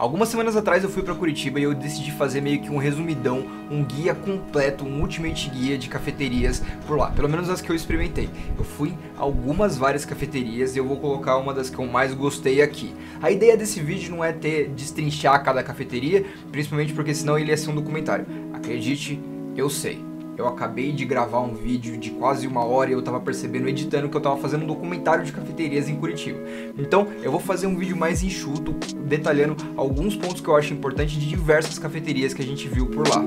Algumas semanas atrás eu fui para Curitiba e eu decidi fazer meio que um resumidão, um guia completo, um ultimate guia de cafeterias por lá, pelo menos as que eu experimentei. Eu fui a várias cafeterias e eu vou colocar uma das que eu mais gostei aqui. A ideia desse vídeo não é destrinchar cada cafeteria, principalmente porque senão ele ia ser um documentário. Acredite, eu sei. Eu acabei de gravar um vídeo de quase uma hora e eu tava percebendo, editando, que eu tava fazendo um documentário de cafeterias em Curitiba. Então eu vou fazer um vídeo mais enxuto, detalhando alguns pontos que eu acho importante de diversas cafeterias que a gente viu por lá.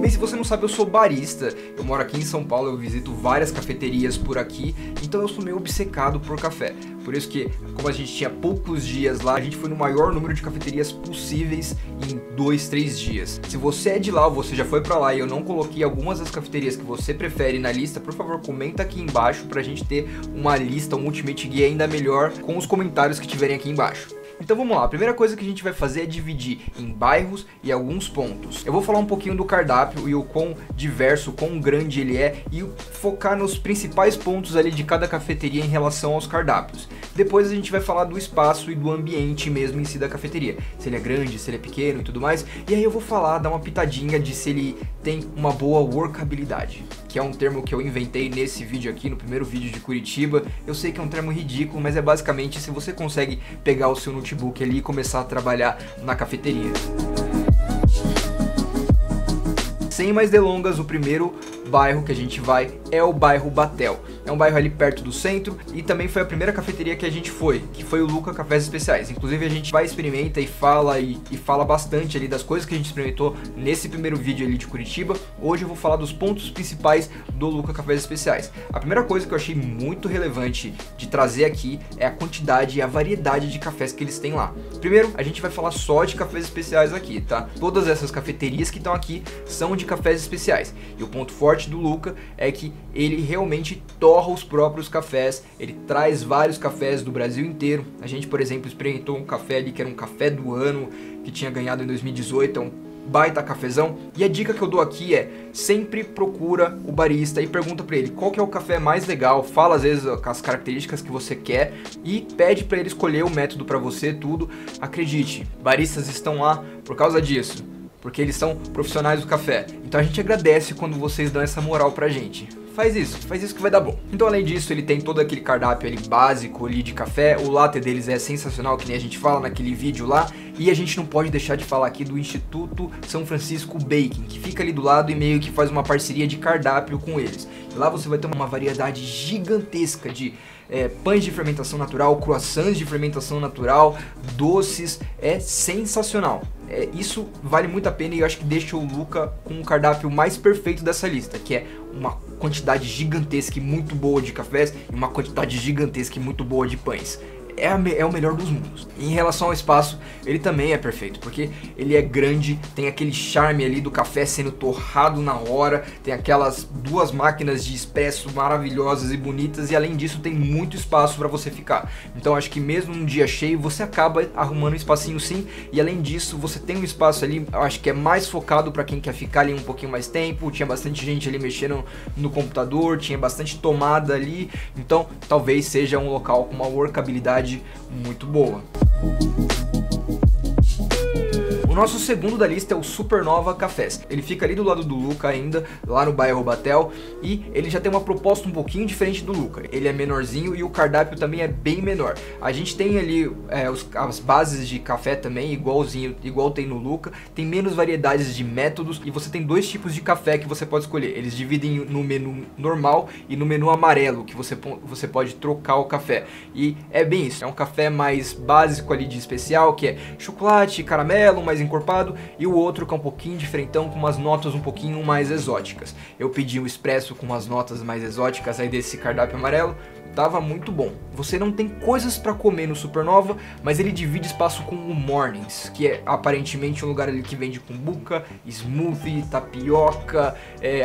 Bem, se você não sabe, eu sou barista, eu moro aqui em São Paulo, eu visito várias cafeterias por aqui, então eu sou meio obcecado por café. Por isso que, como a gente tinha poucos dias lá, a gente foi no maior número de cafeterias possíveis em 2, 3 dias. Se você é de lá ou você já foi pra lá e eu não coloquei algumas das cafeterias que você prefere na lista, por favor, comenta aqui embaixo pra gente ter uma lista, um ultimate guia ainda melhor com os comentários que tiverem aqui embaixo. Então vamos lá, a primeira coisa que a gente vai fazer é dividir em bairros e alguns pontos. Eu vou falar um pouquinho do cardápio e o quão diverso, o quão grande ele é e focar nos principais pontos ali de cada cafeteria em relação aos cardápios. Depois a gente vai falar do espaço e do ambiente mesmo em si da cafeteria, se ele é grande, se ele é pequeno e tudo mais. E aí eu vou falar, dar uma pitadinha de se ele tem uma boa workabilidade, que é um termo que eu inventei nesse vídeo aqui, no primeiro vídeo de Curitiba. Eu sei que é um termo ridículo, mas é basicamente se você consegue pegar o seu notebook ali e começar a trabalhar na cafeteria. Sem mais delongas, o primeiro bairro que a gente vai é o bairro Batel. É um bairro ali perto do centro e também foi a primeira cafeteria que a gente foi, que foi o Luca Cafés Especiais. Inclusive a gente vai, experimenta e fala bastante ali das coisas que a gente experimentou nesse primeiro vídeo ali de Curitiba. Hoje eu vou falar dos pontos principais do Luca Cafés Especiais. A primeira coisa que eu achei muito relevante de trazer aqui é a quantidade e a variedade de cafés que eles têm lá. Primeiro, a gente vai falar só de cafés especiais aqui, tá? Todas essas cafeterias que estão aqui são de cafés especiais. E o ponto forte do Luca é que ele realmente torra os próprios cafés, ele traz vários cafés do Brasil inteiro. A gente, por exemplo, experimentou um café ali que era um café do ano, que tinha ganhado em 2018, é um baita cafezão. E a dica que eu dou aqui é, sempre procura o barista e pergunta pra ele qual que é o café mais legal, fala às vezes as características que você quer e pede pra ele escolher o método pra você, tudo. Acredite, baristas estão lá por causa disso, porque eles são profissionais do café. Então a gente agradece quando vocês dão essa moral pra gente. Faz isso que vai dar bom. Então além disso, ele tem todo aquele cardápio ali básico ali de café, o latte deles é sensacional, que nem a gente fala naquele vídeo lá, e a gente não pode deixar de falar aqui do Instituto São Francisco Baking, que fica ali do lado e meio que faz uma parceria de cardápio com eles. Lá você vai ter uma variedade gigantesca de pães de fermentação natural, croissants de fermentação natural, doces, é sensacional. Isso vale muito a pena e eu acho que deixa o Luca com o cardápio mais perfeito dessa lista, que é uma quantidade gigantesca e muito boa de cafés e uma quantidade gigantesca e muito boa de pães. É o melhor dos mundos. Em relação ao espaço, ele também é perfeito, porque ele é grande, tem aquele charme ali do café sendo torrado na hora, tem aquelas duas máquinas de expresso maravilhosas e bonitas, e além disso tem muito espaço para você ficar. Então acho que mesmo um dia cheio, você acaba arrumando um espacinho sim, e além disso você tem um espaço ali, eu acho que é mais focado para quem quer ficar ali um pouquinho mais tempo, tinha bastante gente ali mexendo no computador, tinha bastante tomada ali, então talvez seja um local com uma workabilidade muito boa. O nosso segundo da lista é o Supernova Cafés. Ele fica ali do lado do Luca ainda, lá no bairro Batel, e ele já tem uma proposta um pouquinho diferente do Luca. Ele é menorzinho e o cardápio também é bem menor. A gente tem ali as bases de café também, igual tem no Luca. Tem menos variedades de métodos e você tem dois tipos de café que você pode escolher. Eles dividem no menu normal e no menu amarelo, que você pode trocar o café. E é bem isso, é um café mais básico ali de especial, que é chocolate, caramelo, mais encorpado, e o outro que é um pouquinho diferentão, com umas notas um pouquinho mais exóticas. Eu pedi um expresso com umas notas mais exóticas aí desse cardápio amarelo, tava muito bom. Você não tem coisas pra comer no Supernova, mas ele divide espaço com o Mornings, que é aparentemente um lugar ali que vende kombucha, smoothie, tapioca,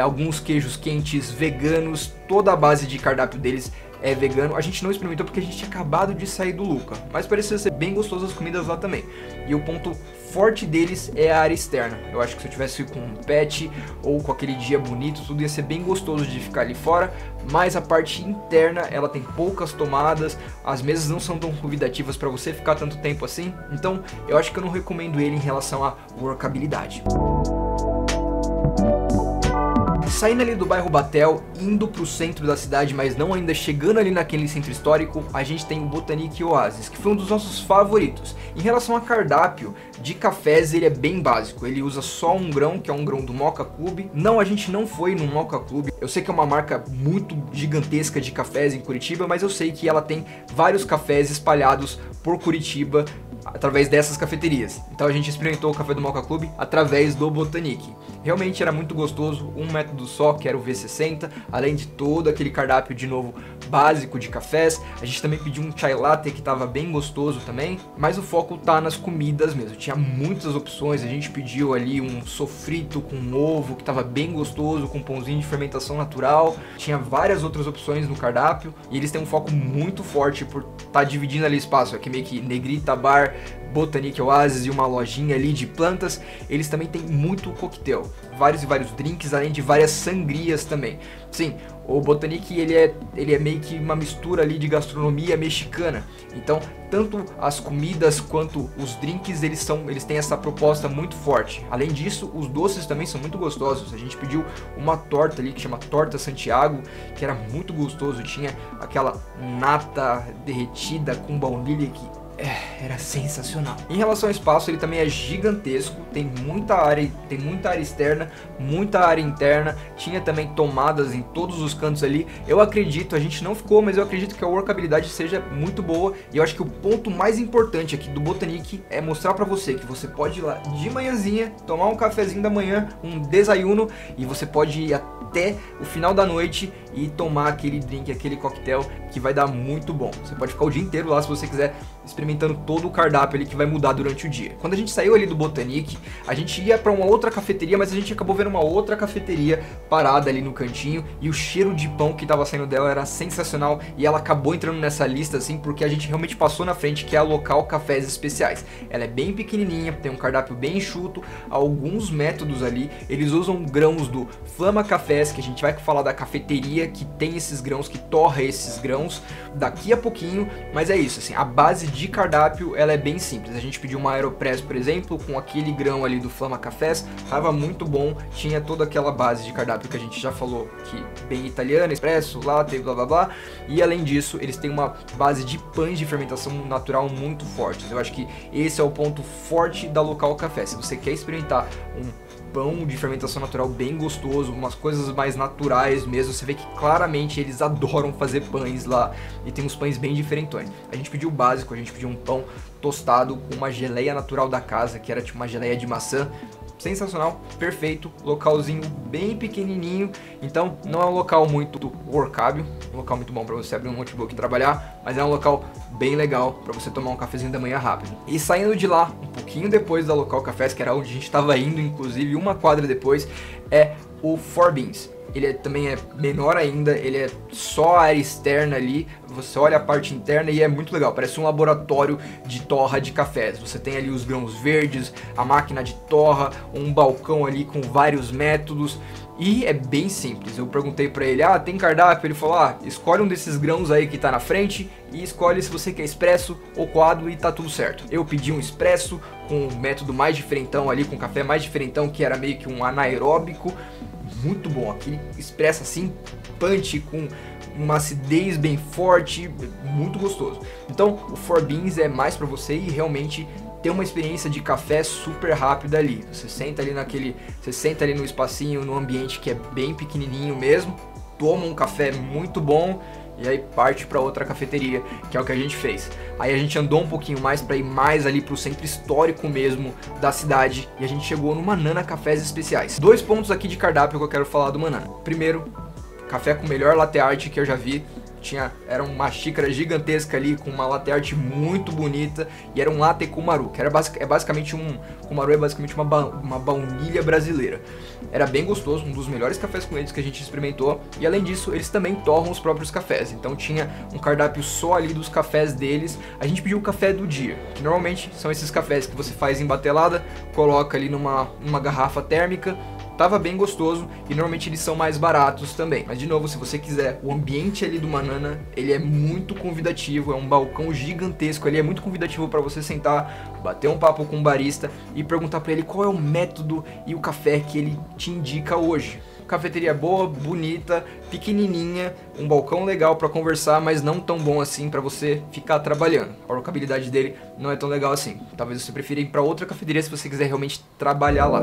alguns queijos quentes veganos, toda a base de cardápio deles é vegano. A gente não experimentou porque a gente tinha acabado de sair do Luca, mas parecia ser bem gostoso as comidas lá também. E o ponto forte deles é a área externa. Eu acho que se eu tivesse com um pet ou com aquele dia bonito, tudo ia ser bem gostoso de ficar ali fora, mas a parte interna, ela tem poucas tomadas, as mesas não são tão convidativas para você ficar tanto tempo assim, então eu acho que eu não recomendo ele em relação à workabilidade. Saindo ali do bairro Batel, indo pro centro da cidade, mas não ainda chegando ali naquele centro histórico, a gente tem o Botanique Oasis, que foi um dos nossos favoritos. Em relação a cardápio de cafés, ele é bem básico, ele usa só um grão, que é um grão do Moka Clube. Não, a gente não foi no Moka Clube, eu sei que é uma marca muito gigantesca de cafés em Curitiba, mas eu sei que ela tem vários cafés espalhados por Curitiba, através dessas cafeterias. Então a gente experimentou o café do Moka Clube através do Botanique. Realmente era muito gostoso, um método só, que era o V60, além de todo aquele cardápio de novo básico de cafés. A gente também pediu um chai latte que estava bem gostoso também, mas o foco tá nas comidas mesmo. Tinha muitas opções, a gente pediu ali um sofrito com ovo que estava bem gostoso, com pãozinho de fermentação natural. Tinha várias outras opções no cardápio e eles têm um foco muito forte por tá dividindo ali espaço, aqui meio que Negrita Bar, Botanique Oasis e uma lojinha ali de plantas. Eles também têm muito coquetel, vários e vários drinks, além de várias sangrias também. Sim, o Botanique ele é meio que uma mistura ali de gastronomia mexicana, então tanto as comidas quanto os drinks eles têm essa proposta muito forte. Além disso, os doces também são muito gostosos. A gente pediu uma torta ali que chama Torta Santiago, que era muito gostoso, tinha aquela nata derretida com baunilha que era sensacional. Em relação ao espaço, ele também é gigantesco, tem muita área externa, muita área interna, tinha também tomadas em todos os cantos ali. Eu acredito, a gente não ficou, mas eu acredito que a workabilidade seja muito boa, e eu acho que o ponto mais importante aqui do Botanique é mostrar pra você que você pode ir lá de manhãzinha, tomar um cafezinho da manhã, um desayuno, e você pode ir até o final da noite e tomar aquele drink, aquele coquetel que vai dar muito bom. Você pode ficar o dia inteiro lá se você quiser, experimentando todo o cardápio ali que vai mudar durante o dia. Quando a gente saiu ali do Botanique, a gente ia para uma outra cafeteria, mas a gente acabou vendo uma outra cafeteria parada ali no cantinho, e o cheiro de pão que tava saindo dela era sensacional, e ela acabou entrando nessa lista assim porque a gente realmente passou na frente, que é a Local Cafés Especiais. Ela é bem pequenininha, tem um cardápio bem enxuto, alguns métodos ali, eles usam grãos do Flama Cafés, que a gente vai falar da cafeteria que tem esses grãos, que torra esses grãos daqui a pouquinho, mas é isso, assim, a base de cardápio ela é bem simples. A gente pediu uma aeropress, por exemplo, com aquele grão ali do Flama Cafés, tava muito bom, tinha toda aquela base de cardápio que a gente já falou, que bem italiana, expresso, latte, blá blá blá, e além disso eles têm uma base de pães de fermentação natural muito fortes. Eu acho que esse é o ponto forte da Local Café. Se você quer experimentar um pão de fermentação natural bem gostoso, umas coisas mais naturais mesmo, você vê que claramente eles adoram fazer pães lá, e tem uns pães bem diferentões. A gente pediu o básico, a gente pediu um pão tostado com uma geleia natural da casa, que era tipo uma geleia de maçã, sensacional, perfeito, localzinho bem pequenininho, então não é um local muito workável, um local muito bom para você abrir um notebook e trabalhar, mas é um local bem legal para você tomar um cafezinho da manhã rápido. E saindo de lá, um pouquinho depois da Local Cafés, que era onde a gente estava indo, inclusive uma quadra depois, é o Four Beans. Ele também é menor ainda, ele é só a área externa ali, você olha a parte interna e é muito legal, parece um laboratório de torra de cafés. Você tem ali os grãos verdes, a máquina de torra, um balcão ali com vários métodos, e é bem simples. Eu perguntei pra ele, ah, tem cardápio? Ele falou, ah, escolhe um desses grãos aí que tá na frente e escolhe se você quer expresso ou coado, e tá tudo certo. Eu pedi um expresso com um método mais diferentão ali, com um café mais diferentão, que era meio que um anaeróbico, muito bom, aquele expresso assim, punch, com uma acidez bem forte, muito gostoso. Então o Four Beans é mais para você e realmente ter uma experiência de café super rápida ali. Você senta ali no espacinho, no ambiente que é bem pequenininho mesmo, toma um café muito bom e aí parte para outra cafeteria, que é o que a gente fez. Aí a gente andou um pouquinho mais para ir mais ali pro centro histórico mesmo da cidade, e a gente chegou no Manana Cafés Especiais. Dois pontos aqui de cardápio que eu quero falar do Manana. Primeiro, café com o melhor latte art que eu já vi. era uma xícara gigantesca ali com uma latte art muito bonita, e era um latte kumaru, que era basicamente kumaru é basicamente uma baunilha brasileira. Era bem gostoso, um dos melhores cafés com eles que a gente experimentou, e além disso eles também torram os próprios cafés, então tinha um cardápio só ali dos cafés deles. A gente pediu o café do dia, que normalmente são esses cafés que você faz em batelada, coloca ali numa garrafa térmica. Tava bem gostoso, e normalmente eles são mais baratos também. Mas de novo, se você quiser, o ambiente ali do Manana, ele é muito convidativo, é um balcão gigantesco, ele é muito convidativo para você sentar, bater um papo com um barista e perguntar para ele qual é o método e o café que ele te indica hoje. Cafeteria boa, bonita, pequenininha, um balcão legal para conversar, mas não tão bom assim para você ficar trabalhando. A rocabilidade dele não é tão legal assim. Talvez você prefira ir para outra cafeteria se você quiser realmente trabalhar lá.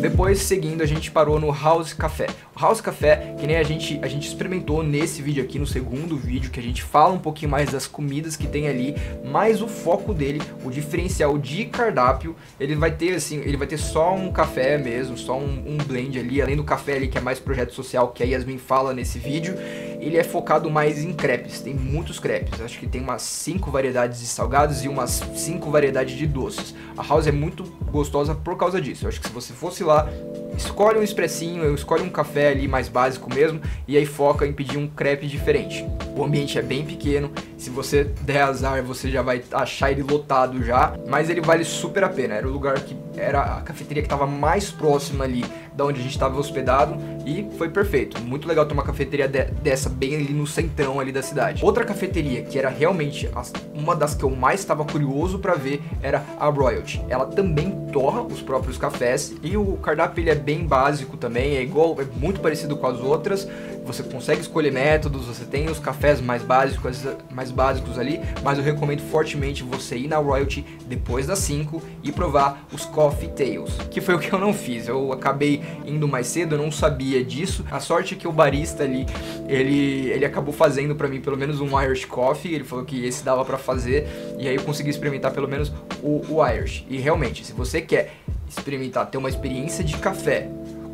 Depois, seguindo, a gente parou no House Café. O House Café, que nem a gente experimentou nesse vídeo aqui, no segundo vídeo, que a gente fala um pouquinho mais das comidas que tem ali, mas o foco dele, o diferencial de cardápio, ele vai ter assim, ele vai ter só um café mesmo, só um blend ali, além do café ali que é mais projeto social, que a Yasmin fala nesse vídeo. Ele é focado mais em crepes, tem muitos crepes, acho que tem umas 5 variedades de salgados e umas 5 variedades de doces. A House é muito gostosa por causa disso. Eu acho que se você fosse lá, escolhe um expressinho, escolhe um café ali mais básico mesmo, e aí foca em pedir um crepe diferente. O ambiente é bem pequeno, se você der azar você já vai achar ele lotado já, mas ele vale super a pena. Era o lugar que era a cafeteria que estava mais próxima ali da onde a gente estava hospedado, e foi perfeito. Muito legal ter uma cafeteria dessa bem ali no centrão ali da cidade. Outra cafeteria que era realmente uma das que eu mais estava curioso para ver era a Royalty. Ela também torra os próprios cafés, e o cardápio ele é bem básico também, é igual, é muito parecido com as outras. Você consegue escolher métodos, você tem os cafés mais básicos ali, mas eu recomendo fortemente você ir na Royalty depois das 5 e provar os Coffee Tales, que foi o que eu não fiz. Eu acabei indo mais cedo, eu não sabia disso. A sorte é que o barista ali, ele acabou fazendo pra mim pelo menos um Irish Coffee, ele falou que esse dava pra fazer, e aí eu consegui experimentar pelo menos o Irish. E realmente, se você quer experimentar, ter uma experiência de café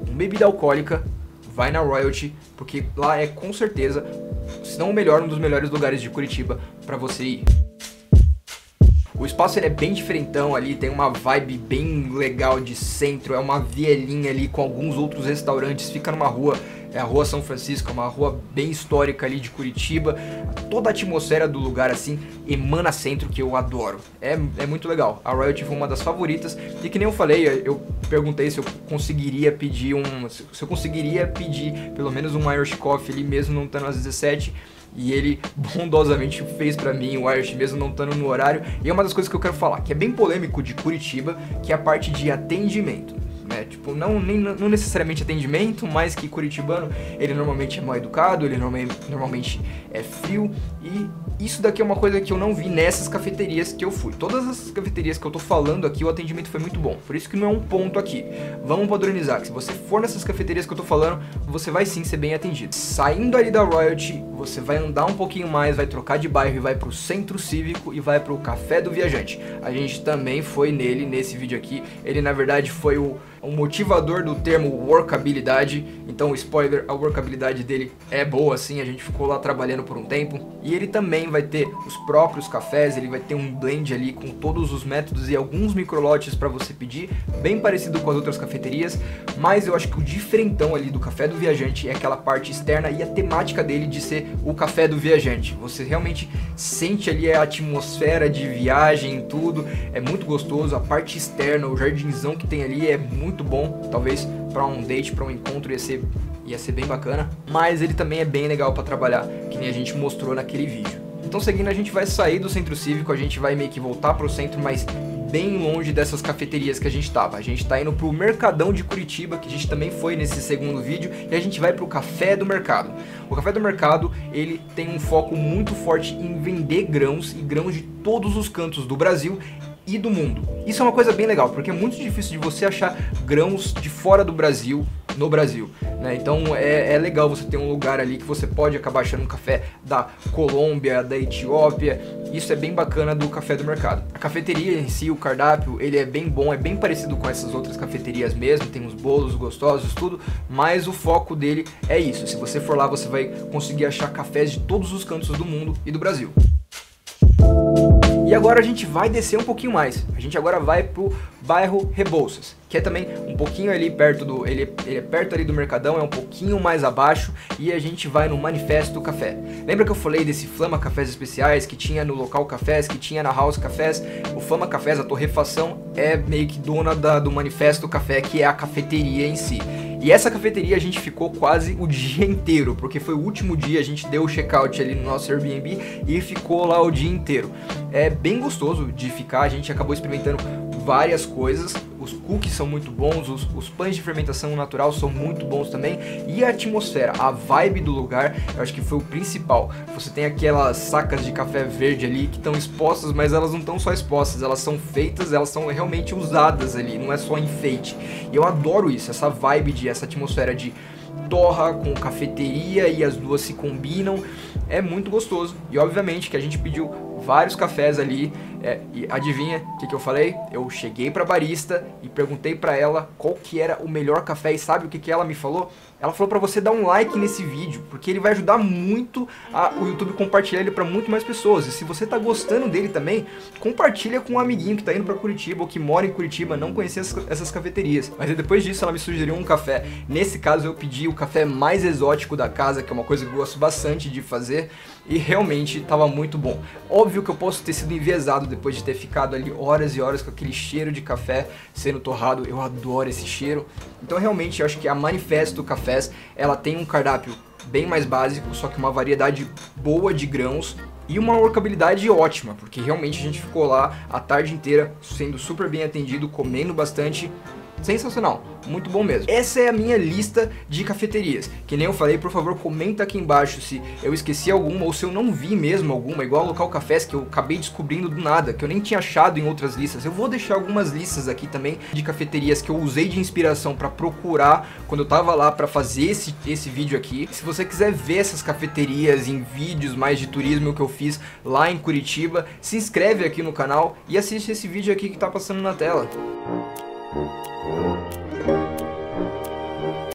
com bebida alcoólica, vai na Royalty, porque lá é com certeza, se não o melhor, um dos melhores lugares de Curitiba para você ir. O espaço ele é bem diferentão ali, tem uma vibe bem legal de centro, é uma vielinha ali com alguns outros restaurantes, fica numa rua, é a Rua São Francisco, uma rua bem histórica ali de Curitiba. Toda a atmosfera do lugar assim emana centro, que eu adoro, é muito legal. A Royalty foi uma das favoritas, e que nem eu falei, eu perguntei se eu conseguiria pedir pelo menos um Irish Coffee ali mesmo não estando às 17h, e ele bondosamente fez pra mim o Irish mesmo não estando no horário. E é uma das coisas que eu quero falar, que é bem polêmico de Curitiba, que é a parte de atendimento. É, tipo, não necessariamente atendimento, mas que curitibano, ele normalmente é mal educado, ele normalmente é frio, e isso daqui é uma coisa que eu não vi nessas cafeterias que eu fui. Todas essas cafeterias que eu tô falando aqui, o atendimento foi muito bom, por isso que não é um ponto aqui. Vamos padronizar, que se você for nessas cafeterias que eu tô falando, você vai sim ser bem atendido. Saindo ali da Royalty, você vai andar um pouquinho mais, vai trocar de bairro e vai pro Centro Cívico e vai pro Café do Viajante. A gente também foi nele, nesse vídeo aqui. Ele na verdade foi o motivador do termo workabilidade, então spoiler, a workabilidade dele é boa assim, a gente ficou lá trabalhando por um tempo, e ele também vai ter os próprios cafés, ele vai ter um blend ali com todos os métodos e alguns microlotes para você pedir, bem parecido com as outras cafeterias, mas eu acho que o diferentão ali do Café do Viajante é aquela parte externa e a temática dele de ser o Café do Viajante. Você realmente sente ali a atmosfera de viagem e tudo, é muito gostoso, a parte externa, o jardinzão que tem ali é muito bom, talvez para um date, para um encontro ia ser bem bacana, mas ele também é bem legal para trabalhar, que nem a gente mostrou naquele vídeo. Então seguindo, a gente vai sair do Centro Cívico, a gente vai meio que voltar pro centro, mas bem longe dessas cafeterias que a gente tava. A gente tá indo pro Mercadão de Curitiba, que a gente também foi nesse segundo vídeo, e a gente vai pro Café do Mercado. O Café do Mercado, ele tem um foco muito forte em vender grãos, e grãos de todos os cantos do Brasil e do mundo. Isso é uma coisa bem legal, porque é muito difícil de você achar grãos de fora do Brasil no Brasil, né? Então é legal você ter um lugar ali que você pode acabar achando café da Colômbia, da Etiópia. Isso é bem bacana do Café do Mercado. A cafeteria em si, o cardápio, ele é bem bom, é bem parecido com essas outras cafeterias mesmo, tem uns bolos gostosos, tudo, mas o foco dele é isso. Se você for lá, você vai conseguir achar cafés de todos os cantos do mundo e do Brasil. E agora a gente vai descer um pouquinho mais, a gente agora vai pro bairro Rebouças, que é também um pouquinho ali perto do, ele é perto ali do Mercadão, é um pouquinho mais abaixo, e a gente vai no Manifesto Café. Lembra que eu falei desse Flama Cafés Especiais, que tinha no Local Cafés, que tinha na House Cafés? O Flama Cafés, a torrefação, é meio que dona do Manifesto Café, que é a cafeteria em si. E essa cafeteria a gente ficou quase o dia inteiro, porque foi o último dia, a gente deu o check-out ali no nosso Airbnb e ficou lá o dia inteiro. É bem gostoso de ficar, a gente acabou experimentando várias coisas, os cookies são muito bons, os pães de fermentação natural são muito bons também, e a atmosfera, a vibe do lugar, eu acho que foi o principal. Você tem aquelas sacas de café verde ali que estão expostas, mas elas não estão só expostas, elas são feitas, elas são realmente usadas ali, não é só enfeite. E eu adoro isso, essa vibe, essa atmosfera de torra com cafeteria e as duas se combinam, é muito gostoso. E obviamente que a gente pediu vários cafés ali, e adivinha o que eu falei? Eu cheguei pra barista e perguntei pra ela qual que era o melhor café, e sabe o que ela me falou? Ela falou pra você dar um like nesse vídeo, porque ele vai ajudar muito o YouTube compartilhar ele pra muito mais pessoas. E se você tá gostando dele também, compartilha com um amiguinho que tá indo pra Curitiba ou que mora em Curitiba, não conhecia essas cafeterias. Mas aí depois disso ela me sugeriu um café. Nesse caso eu pedi o café mais exótico da casa, que é uma coisa que eu gosto bastante de fazer, e realmente tava muito bom. Óbvio que eu posso ter sido enviesado depois de ter ficado ali horas e horas com aquele cheiro de café sendo torrado, eu adoro esse cheiro. Então realmente eu acho que a Manifesto Cafés, ela tem um cardápio bem mais básico, só que uma variedade boa de grãos e uma workabilidade ótima, porque realmente a gente ficou lá a tarde inteira sendo super bem atendido, comendo bastante. Sensacional, muito bom mesmo. Essa é a minha lista de cafeterias. Que nem eu falei, por favor, comenta aqui embaixo se eu esqueci alguma ou se eu não vi mesmo alguma, igual a Local Cafés, que eu acabei descobrindo do nada, que eu nem tinha achado em outras listas. Eu vou deixar algumas listas aqui também de cafeterias que eu usei de inspiração pra procurar quando eu tava lá pra fazer esse vídeo aqui. Se você quiser ver essas cafeterias em vídeos mais de turismo que eu fiz lá em Curitiba, se inscreve aqui no canal e assiste esse vídeo aqui que tá passando na tela. Thank you.